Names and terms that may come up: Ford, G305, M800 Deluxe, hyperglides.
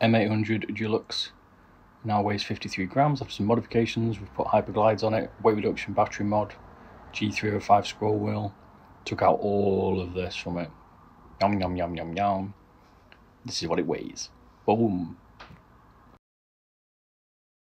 M800 Deluxe. Now weighs 53 grams after some modifications. We've put hyperglides on it, weight reduction battery mod, G305 scroll wheel. Took out all of this from it. Yum yum yum yum yum. This is what it weighs. Boom.